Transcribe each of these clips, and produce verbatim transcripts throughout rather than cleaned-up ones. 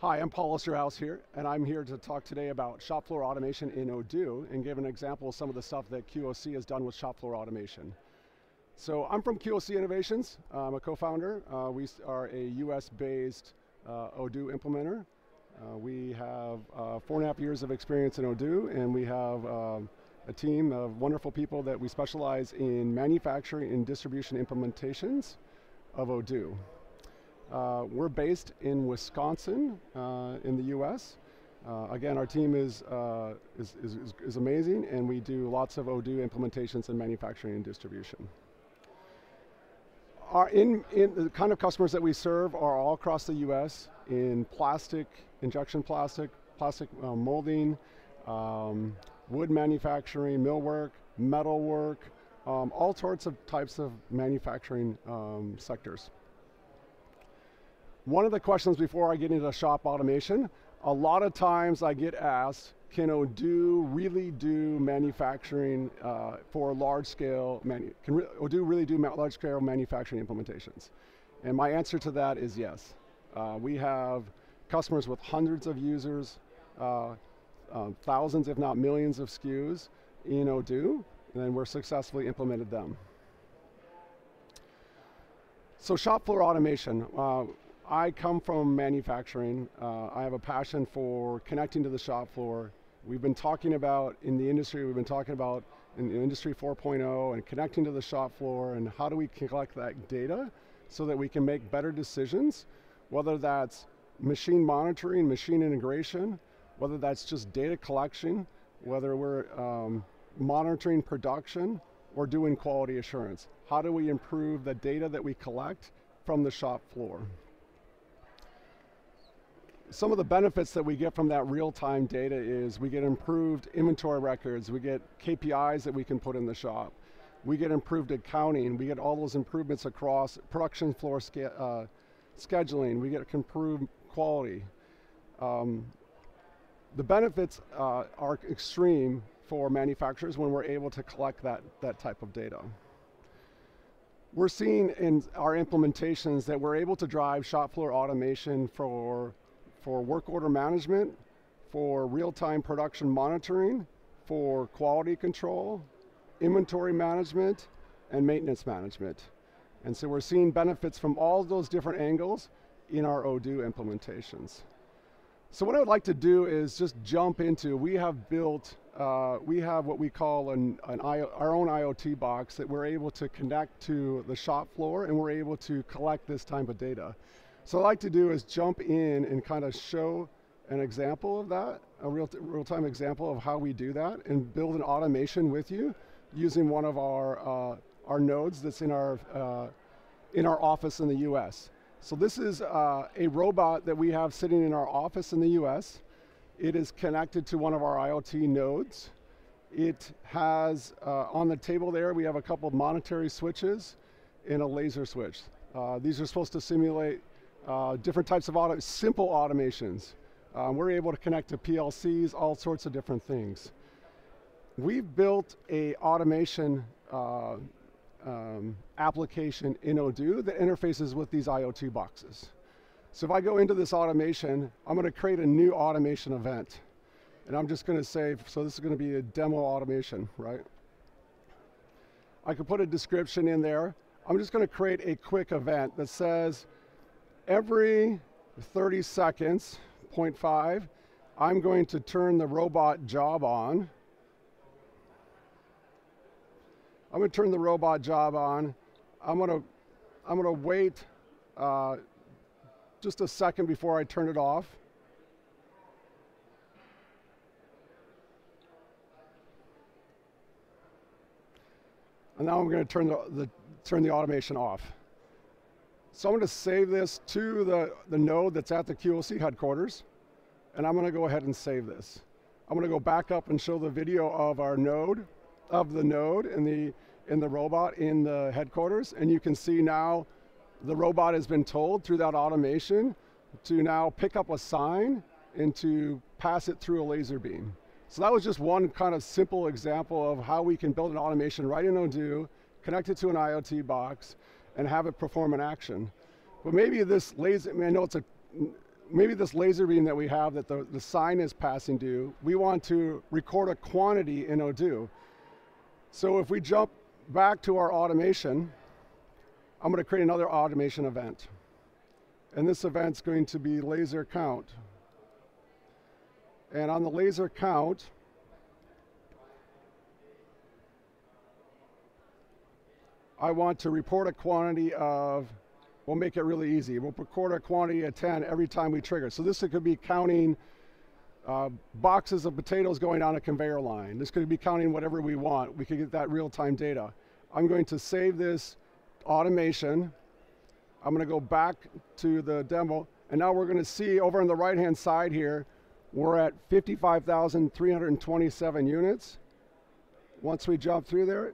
Hi, I'm Paul Osterhaus here, and I'm here to talk today about shop floor automation in Odoo and give an example of some of the stuff that Q O C has done with shop floor automation. So I'm from Q O C Innovations. I'm a co-founder. Uh, we are a U S based uh, Odoo implementer. Uh, we have uh, four and a half years of experience in Odoo, and we have um, a team of wonderful people that we specialize in manufacturing and distribution implementations of Odoo. Uh, we're based in Wisconsin uh, in the U S Uh, again, our team is, uh, is, is, is amazing, and we do lots of Odoo implementations in manufacturing and distribution. Our in, in the kind of customers that we serve are all across the U S in plastic, injection plastic, plastic uh, molding, um, wood manufacturing, millwork, metalwork, um, all sorts of types of manufacturing um, sectors. One of the questions before I get into shop automation, a lot of times I get asked, can Odoo really do manufacturing uh, for large-scale, manu can re Odoo really do large-scale manufacturing implementations? And my answer to that is yes. Uh, we have customers with hundreds of users, uh, um, thousands if not millions of S K Us in Odoo, and we're successfully implemented them. So shop floor automation. Uh, I come from manufacturing. Uh, I have a passion for connecting to the shop floor. We've been talking about, in the industry, we've been talking about in Industry four point oh and connecting to the shop floor and how do we collect that data so that we can make better decisions, whether that's machine monitoring, machine integration, whether that's just data collection, whether we're um, monitoring production or doing quality assurance. How do we improve the data that we collect from the shop floor? Some of the benefits that we get from that real-time data is we get improved inventory records, we get K P Is that we can put in the shop, we get improved accounting, we get all those improvements across production floor uh, scheduling, we get improved quality. Um, the benefits uh, are extreme for manufacturers when we're able to collect that, that type of data. We're seeing in our implementations that we're able to drive shop floor automation for for work order management, for real-time production monitoring, for quality control, inventory management, and maintenance management. And so we're seeing benefits from all those different angles in our Odoo implementations. So what I would like to do is just jump into, we have built, uh, we have what we call an, an I O, our own I O T box that we're able to connect to the shop floor, and we're able to collect this type of data. So what I like to do is jump in and kind of show an example of that, a real real-time example of how we do that, and build an automation with you using one of our uh, our nodes that's in our uh, in our office in the U S So this is uh, a robot that we have sitting in our office in the U S It is connected to one of our I O T nodes. It has uh, on the table there we have a couple of monetary switches and a laser switch. Uh, these are supposed to simulate Uh, different types of auto simple automations. Um, we're able to connect to P L Cs, all sorts of different things. We've built a automation uh, um, application in Odoo that interfaces with these I O T boxes. So if I go into this automation, I'm going to create a new automation event. And I'm just going to say, so this is going to be a demo automation, right? I could put a description in there. I'm just going to create a quick event that says, every thirty seconds, zero point five, I'm going to turn the robot job on. I'm going to turn the robot job on. I'm going to, I'm going to wait uh, just a second before I turn it off. And now I'm going to turn the, the, turn the automation off. So I'm going to save this to the, the node that's at the Q O C headquarters, and I'm going to go ahead and save this. I'm going to go back up and show the video of our node, of the node and the, and the robot in the headquarters, and you can see now the robot has been told through that automation to now pick up a sign and to pass it through a laser beam. So that was just one kind of simple example of how we can build an automation right in Odoo, connect it to an I O T box, and have it perform an action. But maybe this laser, I mean, I know it's a, maybe this laser beam that we have that the, the sign is passing due, we want to record a quantity in Odoo. So if we jump back to our automation, I'm going to create another automation event. And this event's going to be laser count. And on the laser count, I want to report a quantity of, we'll make it really easy, we'll record a quantity of ten every time we trigger. So this could be counting uh, boxes of potatoes going on a conveyor line. This could be counting whatever we want. We could get that real-time data. I'm going to save this automation. I'm going to go back to the demo, and now we're going to see over on the right-hand side here, we're at fifty-five thousand three hundred twenty-seven units. Once we jump through there,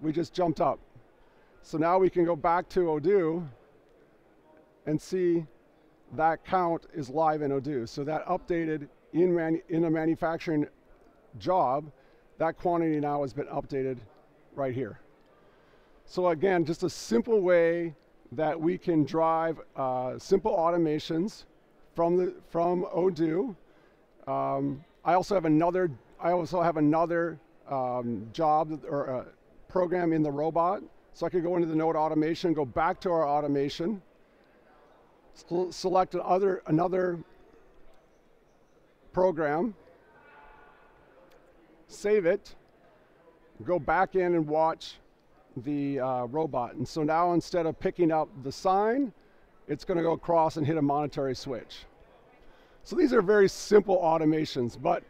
we just jumped up. So now we can go back to Odoo and see that count is live in Odoo. So that updated in, manu in a manufacturing job, that quantity now has been updated right here. So again, just a simple way that we can drive uh, simple automations from, the, from Odoo. Um, I also have another, I also have another um, job or uh, program in the robot. So I could go into the node automation, go back to our automation, select another, another program, save it, go back in and watch the uh, robot. And so now instead of picking up the sign, it's going to go across and hit a monetary switch. So these are very simple automations, but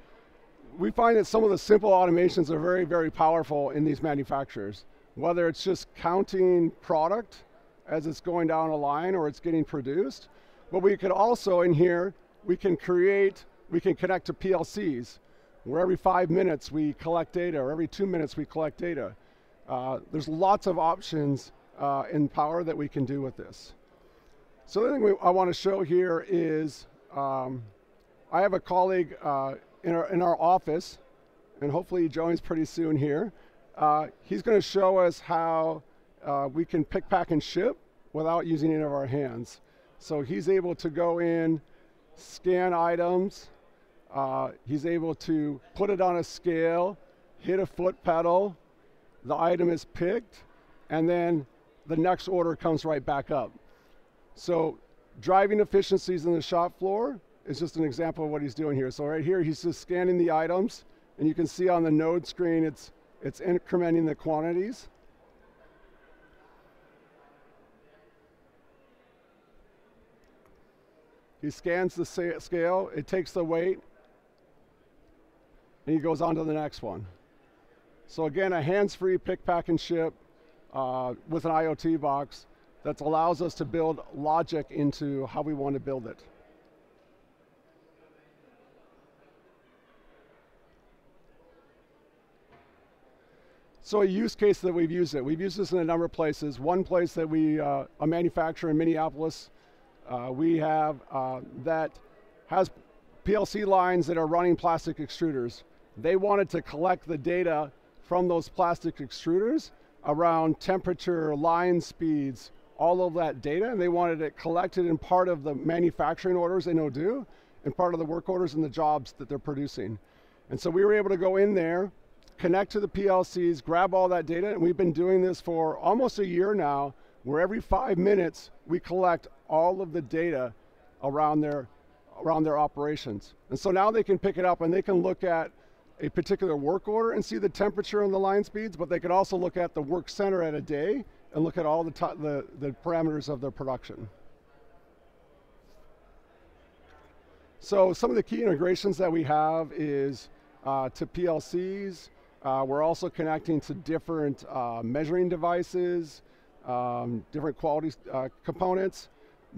we find that some of the simple automations are very, very powerful in these manufacturers. Whether it's just counting product as it's going down a line or it's getting produced, but we could also in here, we can create, we can connect to P L Cs, where every five minutes we collect data, or every two minutes we collect data. Uh, there's lots of options uh, in Power that we can do with this. So the thing we, I want to show here is, um, I have a colleague uh, in, our, in our office, and hopefully he joins pretty soon here. Uh, he's going to show us how uh, we can pick, pack, and ship without using any of our hands. So he's able to go in, scan items, uh, he's able to put it on a scale, hit a foot pedal, the item is picked, and then the next order comes right back up. So driving efficiencies in the shop floor is just an example of what he's doing here. So right here, he's just scanning the items, and you can see on the node screen, it's It's incrementing the quantities. He scans the scale, it takes the weight, and he goes on to the next one. So again, a hands-free pick, pack, and ship uh, with an IoT box that allows us to build logic into how we want to build it. So a use case that we've used it. We've used this in a number of places. One place that we, uh, a manufacturer in Minneapolis, uh, we have uh, that has P L C lines that are running plastic extruders. They wanted to collect the data from those plastic extruders around temperature, line speeds, all of that data, and they wanted it collected in part of the manufacturing orders in Odoo and part of the work orders and the jobs that they're producing. And so we were able to go in there, connect to the P L Cs, grab all that data, and we've been doing this for almost a year now, where every five minutes we collect all of the data around their, around their operations. And so now they can pick it up and they can look at a particular work order and see the temperature and the line speeds, but they can also look at the work center at a day and look at all the, the, the parameters of their production. So some of the key integrations that we have is uh, to P L Cs, Uh, we're also connecting to different uh, measuring devices, um, different quality uh, components,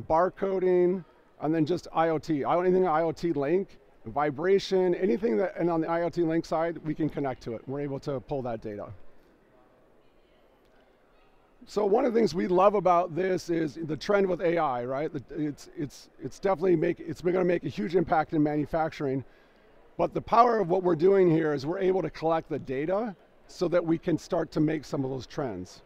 barcoding, and then just IoT. Anything IoT link, vibration, anything that, and on the IoT link side, we can connect to it. We're able to pull that data. So one of the things we love about this is the trend with A I, right? It's, it's, it's definitely make, it's going to make a huge impact in manufacturing. But the power of what we're doing here is we're able to collect the data so that we can start to make some of those trends.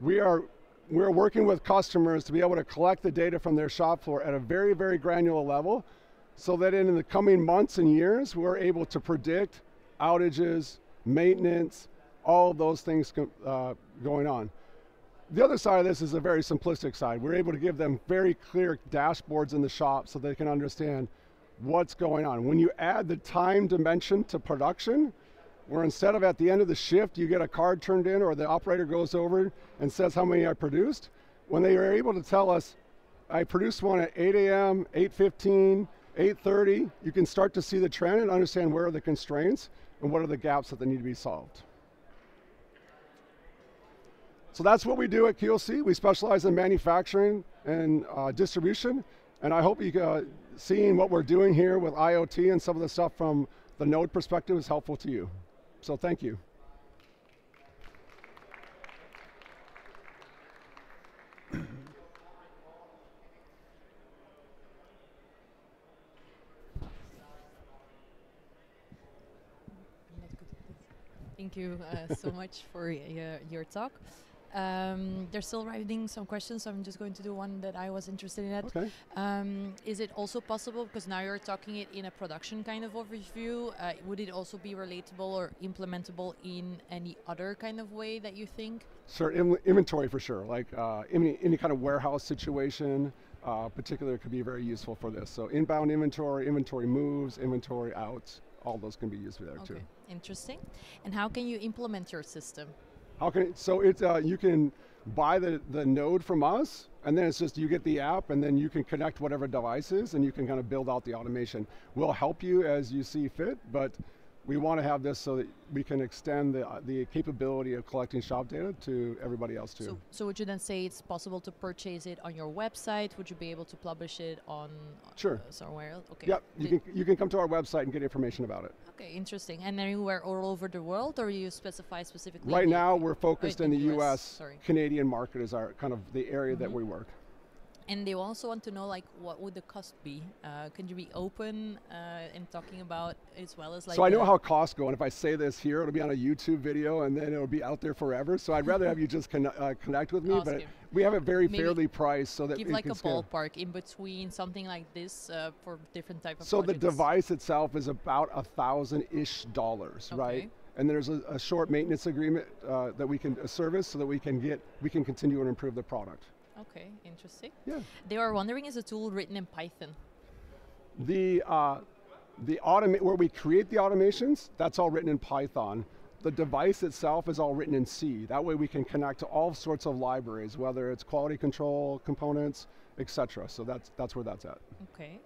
We are we're working with customers to be able to collect the data from their shop floor at a very, very granular level, so that in the coming months and years, we're able to predict outages, maintenance, all of those things uh, going on. The other side of this is a very simplistic side. We're able to give them very clear dashboards in the shop so they can understand what's going on. When you add the time dimension to production, where instead of at the end of the shift, you get a card turned in or the operator goes over and says how many I produced, when they are able to tell us, I produced one at eight A M, eight fifteen, eight thirty, you can start to see the trend and understand where are the constraints and what are the gaps that they need to be solved. So that's what we do at Q O C. We specialize in manufacturing and uh, distribution, and I hope you uh, seeing what we're doing here with IoT and some of the stuff from the node perspective is helpful to you. So thank you. Thank you uh, so much for uh, your talk. Um, they're still writing some questions, so I'm just going to do one that I was interested in. At. Okay. Um, is it also possible, because now you're talking it in a production kind of overview, uh, would it also be relatable or implementable in any other kind of way that you think? Sure, in inventory for sure, like uh, any, any kind of warehouse situation, uh, particularly could be very useful for this. So inbound inventory, inventory moves, inventory outs, all those can be used for that okay. too. Interesting. And how can you implement your system? How can it, so it, uh, you can buy the, the node from us, and then it's just you get the app, and then you can connect whatever devices, and you can kind of build out the automation. We'll help you as you see fit, but we want to have this so that we can extend the, uh, the capability of collecting shop data to everybody else too. So, so would you then say it's possible to purchase it on your website? Would you be able to publish it on sure. uh, somewhere else? Okay. Yep, you can, you can come to our website and get information about it. Okay, interesting. And anywhere all over the world, or you specify specifically? Right now we're focused in the U S, sorry. Canadian market is our kind of the area mm-hmm. that we work. And they also want to know, like, what would the cost be? Uh, can you be open uh, in talking about as well as like... So I know how costs go, and if I say this here, it'll be on a YouTube video, and then it'll be out there forever. So I'd rather have you just con uh, connect with me, Ask but him. we have it very Maybe fairly priced so that... Give like a scale. ballpark in between, something like this uh, for different type of So projects. The device itself is about a thousand-ish dollars, okay. right? And there's a, a short maintenance agreement uh, that we can uh, service so that we can get, we can continue and improve the product. Okay, interesting. Yeah. They were wondering, is a tool written in Python? The, uh, the automa- where we create the automations, that's all written in Python. The device itself is all written in C. That way we can connect to all sorts of libraries, whether it's quality control components, et cetera. So that's, that's where that's at. Okay.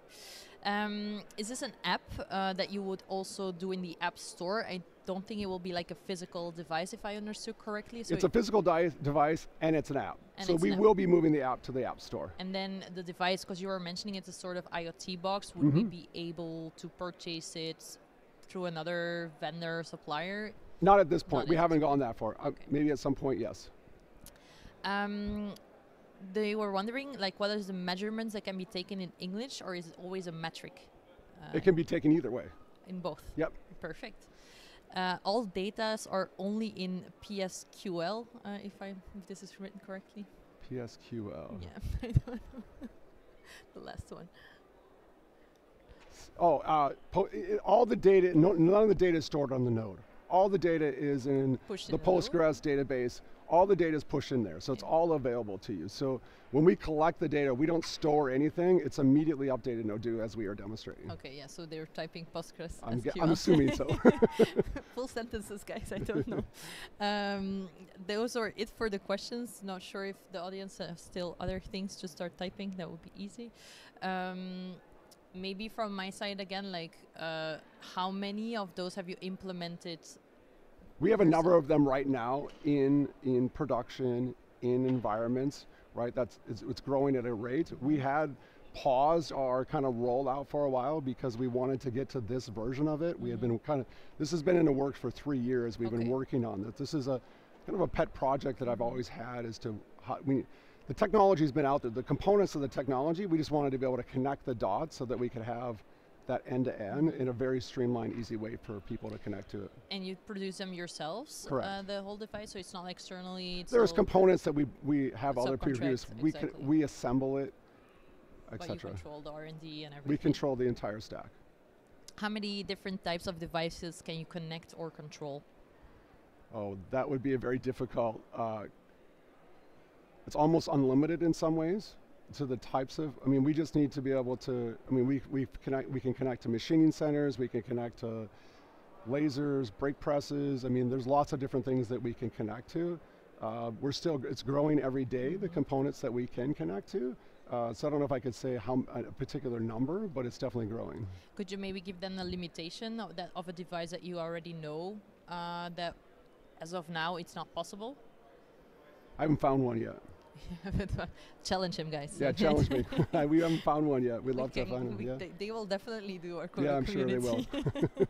Um, is this an app uh, that you would also do in the App Store? I don't think it will be like a physical device, if I understood correctly. So it's a physical device and it's an app. And so we will be moving the app to the App Store. And then the device, because you were mentioning it's a sort of IoT box, would mm-hmm. we be able to purchase it through another vendor, supplier? Not at this point. Not we haven't gone that far. Okay. Uh, maybe at some point, yes. Um, They were wondering, like, what is the measurements that can be taken in English, or is it always a metric? Uh, it can be taken either way. In both? Yep. Perfect. Uh, all datas are only in P S Q L, uh, if, I, if this is written correctly. P S Q L. Yeah, I don't know. The last one. Oh, uh, po all the data, no, none of the data is stored on the node. All the data is in pushed the in Postgres the database. All the data is pushed in there, so it's all available to you. So when we collect the data, we don't store anything. It's immediately updated in Odoo as we are demonstrating. Okay, yeah, so they're typing Postgres. I'm, I'm assuming so. Full sentences, guys, I don't know. Um, those are it for the questions. Not sure if the audience have still other things to start typing. That would be easy. Um, maybe from my side again, like uh, how many of those have you implemented? We have a number of them right now in, in production, in environments, right? That's, it's, it's growing at a rate. We had paused our kind of rollout for a while because we wanted to get to this version of it. We had been kind of, this has been in the works for three years. We've okay. been working on this. This is a kind of a pet project that I've always had is to, how, we, the technology's been out there. The components of the technology, we just wanted to be able to connect the dots so that we could have that end-to-end in a very streamlined, easy way for people to connect to it. And you produce them yourselves? Correct. Uh, the whole device, so it's not externally? It's There's components that we, we have other previews. We, exactly. can, we assemble it, et cetera. But you control the R and D and everything? We control the entire stack. How many different types of devices can you connect or control? Oh, that would be a very difficult, uh, it's almost unlimited in some ways. To the types of, I mean, we just need to be able to, I mean, we, we, connect, we can connect to machining centers, we can connect to lasers, brake presses, I mean, there's lots of different things that we can connect to. Uh, we're still, it's growing every day, the components that we can connect to. Uh, so I don't know if I could say how a particular number, but it's definitely growing. Could you maybe give them the limitation of, that, of a device that you already know uh, that as of now it's not possible? I haven't found one yet. Challenge him, guys. Yeah, challenge me. We haven't found one yet. We'd love okay, to find them. Yeah. They, they will definitely do our community. Yeah, I'm sure they will.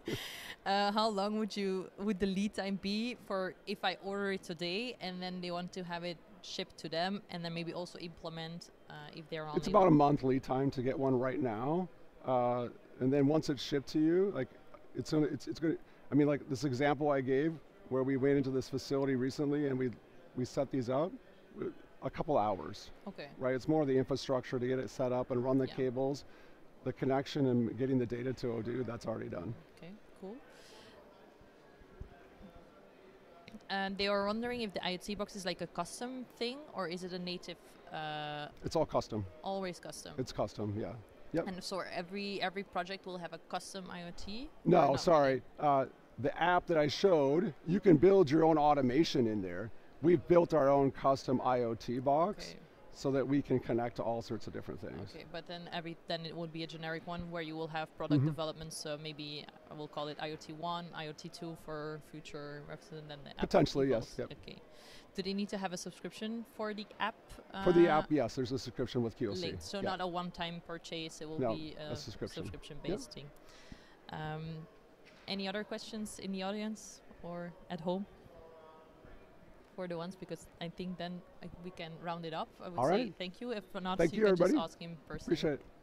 uh, how long would you would the lead time be for if I order it today and then they want to have it shipped to them and then maybe also implement uh, if they're on? It's about a month lead time to get one right now, uh, and then once it's shipped to you, like it's gonna, it's it's going. I mean, like this example I gave where we went into this facility recently and we we set these up. A couple hours, okay. Right? It's more the infrastructure to get it set up and run the yeah. cables, the connection and getting the data to Odoo, that's already done. Okay, cool. And they are wondering if the IoT box is like a custom thing or is it a native? Uh, it's all custom. Always custom. It's custom, yeah. Yep. And so every, every project will have a custom IoT? No, sorry. Uh, the app that I showed, you can build your own automation in there. We've built our own custom IoT box okay. so that we can connect to all sorts of different things. Okay, but then every then it would be a generic one where you will have product mm-hmm. development, so maybe I will call it IoT one, IoT two for future references and then the potentially, app yes. Yep. Okay. Do they need to have a subscription for the app? Uh, for the app, yes, there's a subscription with Q O C. Linked, so yep. not a one-time purchase, it will no, be a, a subscription-based subscription yep. thing. Um, any other questions in the audience or at home? The ones because I think then uh, we can round it up. I would All say right. thank you. If not, thank you, you can everybody. Just ask him personally. Appreciate it.